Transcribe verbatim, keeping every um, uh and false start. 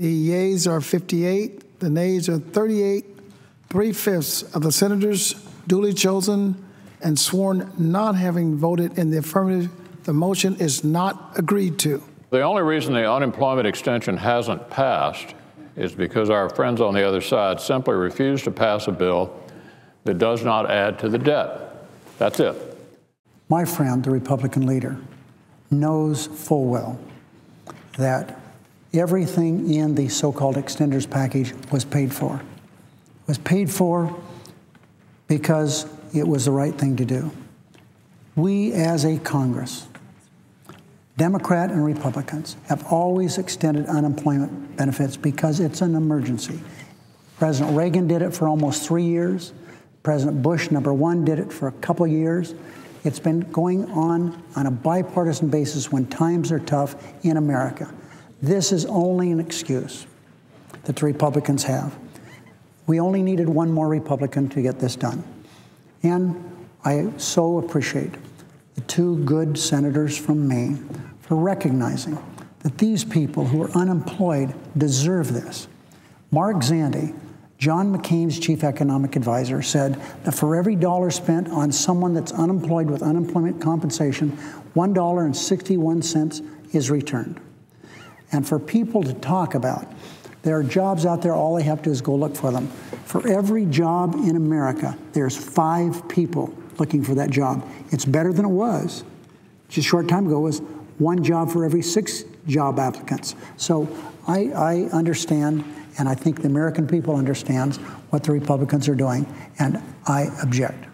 The yeas are fifty-eight, the nays are thirty-eight. Three-fifths of the senators duly chosen and sworn not having voted in the affirmative, the motion is not agreed to. The only reason the unemployment extension hasn't passed is because our friends on the other side simply refuse to pass a bill that does not add to the debt. That's it. My friend, the Republican leader, knows full well that everything in the so-called extenders package was paid for. It was paid for because it was the right thing to do. We as a Congress, Democrat and Republicans, have always extended unemployment benefits because it's an emergency. President Reagan did it for almost three years. President Bush, number one, did it for a couple years. It's been going on on a bipartisan basis when times are tough in America. This is only an excuse that the Republicans have. We only needed one more Republican to get this done. And I so appreciate the two good senators from Maine for recognizing that these people who are unemployed deserve this. Mark Zandi, John McCain's chief economic advisor, said that for every dollar spent on someone that's unemployed with unemployment compensation, one dollar and sixty-one cents is returned. And for people to talk about, there are jobs out there, all they have to do is go look for them. For every job in America, there's five people looking for that job. It's better than it was. Just a short time ago, it was one job for every six job applicants. So I, I understand, and I think the American people understands what the Republicans are doing, and I object.